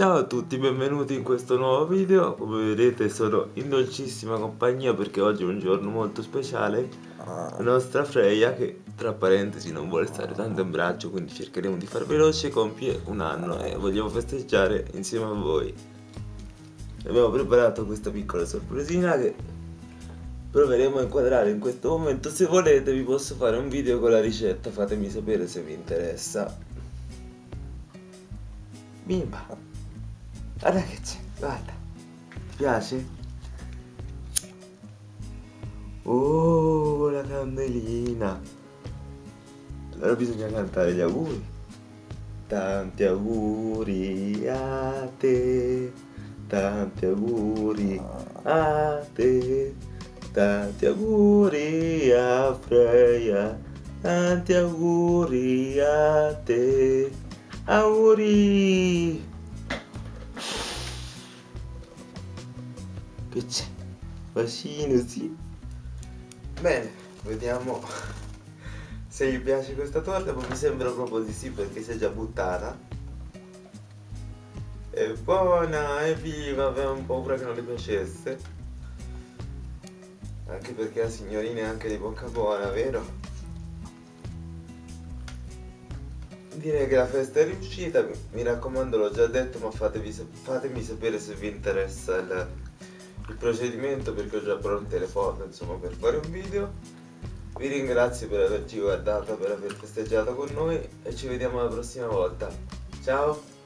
Ciao a tutti, benvenuti in questo nuovo video. Come vedete sono in dolcissima compagnia perché oggi è un giorno molto speciale. La nostra Freya, che tra parentesi non vuole stare tanto in braccio, quindi cercheremo di far veloce, compie un anno e vogliamo festeggiare insieme a voi. Abbiamo preparato questa piccola sorpresina che proveremo a inquadrare in questo momento. Se volete vi posso fare un video con la ricetta, fatemi sapere se vi interessa. Bimba, guarda che c'è, guarda, ti piace? Oh, la candelina. Allora bisogna cantare gli auguri. Tanti auguri a te, tanti auguri a te, tanti auguri a Freya, tanti auguri a te. Auguri! Che c'è? Bacino, sì? Bene, vediamo se gli piace questa torta, ma mi sembra proprio di sì perché si è già buttata. È buona, è viva, avevo paura che non le piacesse. Anche perché la signorina è anche di bocca buona, vero? Direi che la festa è riuscita, mi raccomando, l'ho già detto, ma fatemi sapere se vi interessa il procedimento, perché ho già pronte le foto, insomma, per fare un video. Vi ringrazio per averci guardato, per aver festeggiato con noi e ci vediamo la prossima volta. Ciao!